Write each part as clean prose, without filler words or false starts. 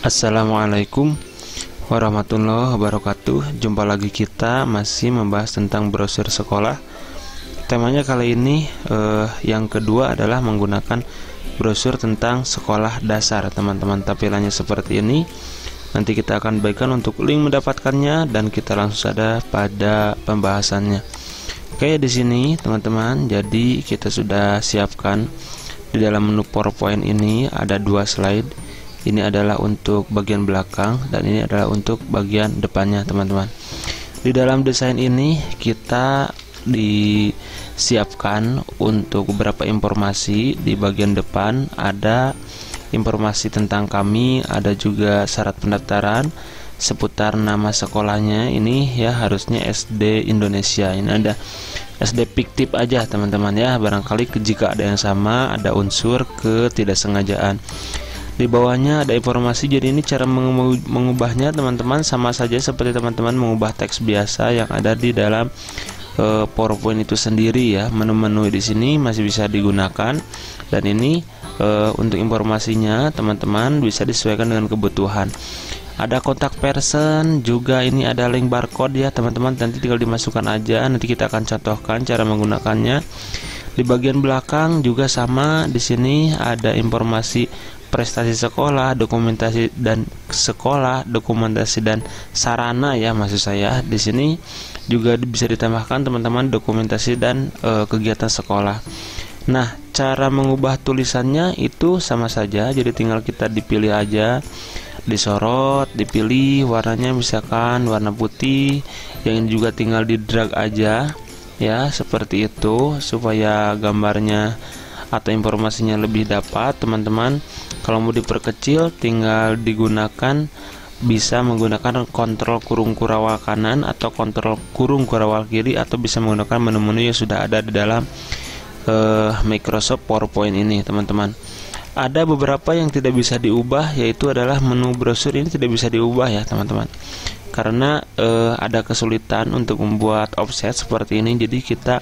Assalamualaikum warahmatullahi wabarakatuh. Jumpa lagi, kita masih membahas tentang brosur sekolah. Temanya kali ini yang kedua adalah menggunakan brosur tentang sekolah dasar, teman-teman. Tampilannya seperti ini. Nanti kita akan bagikan untuk link mendapatkannya dan kita langsung ada pada pembahasannya. Oke, di sini teman-teman, jadi kita sudah siapkan di dalam menu PowerPoint ini ada dua slide. Ini adalah untuk bagian belakang dan ini adalah untuk bagian depannya, teman-teman. Di dalam desain ini kita disiapkan untuk beberapa informasi. Di bagian depan ada informasi tentang kami, ada juga syarat pendaftaran, seputar nama sekolahnya. Ini ya harusnya SD Indonesia. Ini ada SD fiktif aja, teman-teman ya. Barangkali jika ada yang sama, ada unsur ketidaksengajaan. Di bawahnya ada informasi, jadi ini cara mengubahnya, teman-teman, sama saja seperti teman-teman mengubah teks biasa yang ada di dalam PowerPoint itu sendiri ya. Menu-menu di sini masih bisa digunakan dan ini untuk informasinya teman-teman bisa disesuaikan dengan kebutuhan. Ada kontak person juga, ini ada link barcode ya teman-teman, nanti tinggal dimasukkan aja, nanti kita akan contohkan cara menggunakannya. Di bagian belakang juga sama, di sini ada informasi prestasi sekolah, dokumentasi dan sekolah, dokumentasi dan sarana ya, maksud saya. Di sini juga bisa ditambahkan teman-teman dokumentasi dan kegiatan sekolah. Nah, cara mengubah tulisannya itu sama saja, jadi tinggal kita dipilih aja, disorot, dipilih warnanya misalkan warna putih, yang ini juga tinggal di drag aja ya, seperti itu supaya gambarnya atau informasinya lebih dapat, teman-teman. Kalau mau diperkecil tinggal digunakan, bisa menggunakan kontrol kurung kurawal kanan atau kontrol kurung kurawal kiri, atau bisa menggunakan menu-menu yang sudah ada di dalam Microsoft PowerPoint ini, teman-teman. Ada beberapa yang tidak bisa diubah, yaitu adalah menu brosur ini tidak bisa diubah ya teman-teman, karena ada kesulitan untuk membuat offset seperti ini. Jadi kita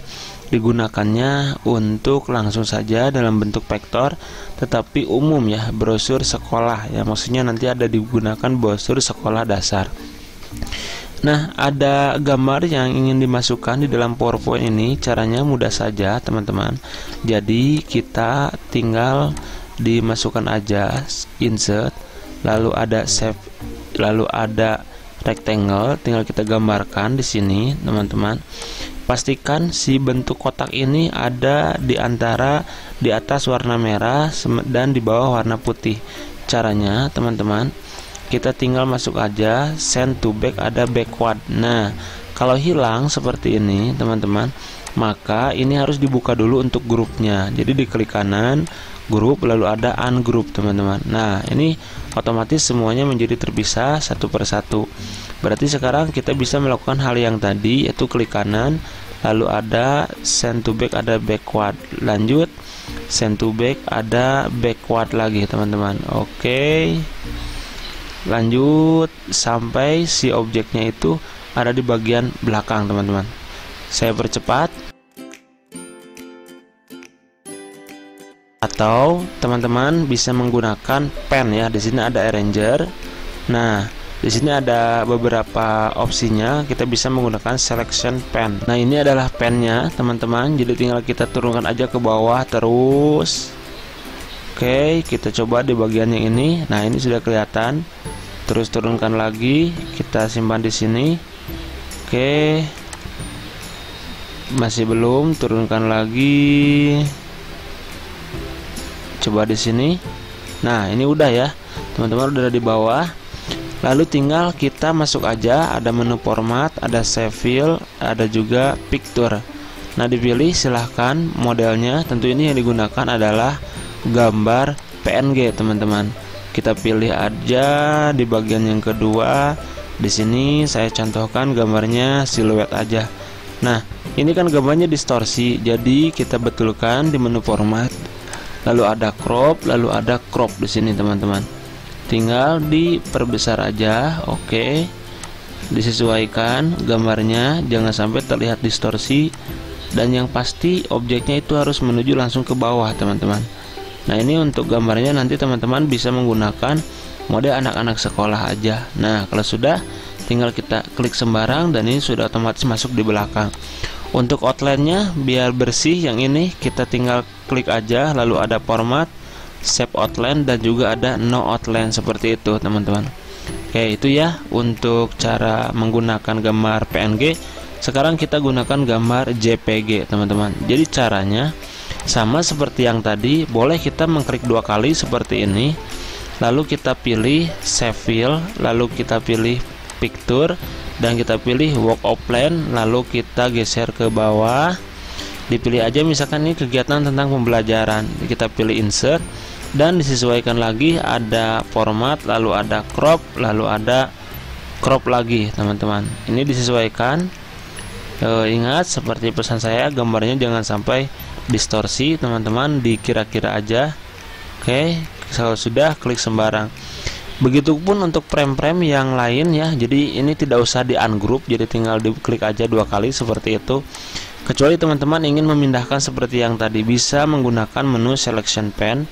digunakannya untuk langsung saja dalam bentuk vektor, tetapi umum ya, brosur sekolah ya, maksudnya nanti ada digunakan brosur sekolah dasar. Nah, ada gambar yang ingin dimasukkan di dalam PowerPoint ini, caranya mudah saja teman-teman. Jadi kita tinggal dimasukkan aja, insert, lalu ada shape, lalu ada rectangle, tinggal kita gambarkan di sini teman-teman. Pastikan si bentuk kotak ini ada di antara, di atas warna merah dan di bawah warna putih. Caranya teman-teman, kita tinggal masuk aja send to back, ada backward. Nah, kalau hilang seperti ini teman-teman, maka ini harus dibuka dulu untuk grupnya. Jadi diklik kanan grup, lalu ada ungroup teman-teman. Nah, ini otomatis semuanya menjadi terpisah satu persatu. Berarti sekarang kita bisa melakukan hal yang tadi, yaitu klik kanan, lalu ada send to back, ada backward, lanjut send to back, ada backward lagi teman-teman. Oke, lanjut sampai si objeknya itu ada di bagian belakang teman-teman. Saya percepat, atau teman-teman bisa menggunakan pen ya. Di sini ada arranger. Nah, di sini ada beberapa opsinya, kita bisa menggunakan selection pen. Nah, ini adalah pennya teman-teman, jadi tinggal kita turunkan aja ke bawah terus. Oke, kita coba di bagian yang ini. Nah, ini sudah kelihatan, terus turunkan lagi, kita simpan di sini. Oke, masih belum, turunkan lagi, coba di sini. Nah, ini udah ya teman-teman, udah di bawah. Lalu tinggal kita masuk aja, ada menu format, ada save file, ada juga picture. Nah, dipilih silahkan modelnya, tentu ini yang digunakan adalah gambar PNG teman-teman. Kita pilih aja di bagian yang kedua. Di sini saya contohkan gambarnya siluet aja. Nah, ini kan gambarnya distorsi, jadi kita betulkan di menu format, lalu ada crop, lalu ada crop di sini teman-teman. Tinggal diperbesar aja, oke. Disesuaikan gambarnya, jangan sampai terlihat distorsi, dan yang pasti objeknya itu harus menuju langsung ke bawah, teman-teman. Nah, ini untuk gambarnya nanti teman-teman bisa menggunakan mode anak-anak sekolah aja. Nah, kalau sudah tinggal kita klik sembarang dan ini sudah otomatis masuk di belakang. Untuk outline-nya biar bersih yang ini kita tinggal klik aja, lalu ada format, save outline, dan juga ada no outline seperti itu, teman-teman. Oke, itu ya untuk cara menggunakan gambar PNG. Sekarang kita gunakan gambar JPG, teman-teman. Jadi caranya sama seperti yang tadi, boleh kita mengklik dua kali seperti ini, lalu kita pilih save file, lalu kita pilih picture, dan kita pilih work outline, lalu kita geser ke bawah, dipilih aja misalkan ini kegiatan tentang pembelajaran, kita pilih insert, dan disesuaikan lagi, ada format, lalu ada crop, lalu ada crop lagi, teman-teman. Ini disesuaikan. Ingat seperti pesan saya, gambarnya jangan sampai distorsi, teman-teman, dikira-kira aja. Oke, kalau sudah klik sembarang. Begitupun untuk frame-frame yang lain ya. Jadi ini tidak usah di ungroup, jadi tinggal diklik aja dua kali seperti itu. Kecuali teman-teman ingin memindahkan seperti yang tadi, bisa menggunakan menu selection pen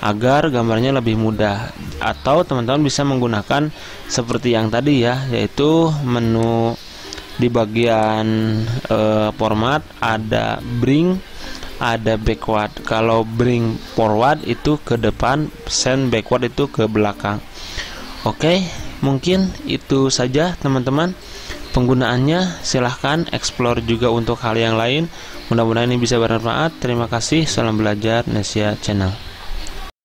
agar gambarnya lebih mudah. Atau teman-teman bisa menggunakan seperti yang tadi ya, yaitu menu di bagian format ada bring, ada backward. Kalau bring forward itu ke depan, send backward itu ke belakang. Oke, mungkin itu saja teman-teman penggunaannya. Silahkan explore juga untuk hal yang lain. Mudah-mudahan ini bisa bermanfaat. Terima kasih. Salam Belajarnesia Channel.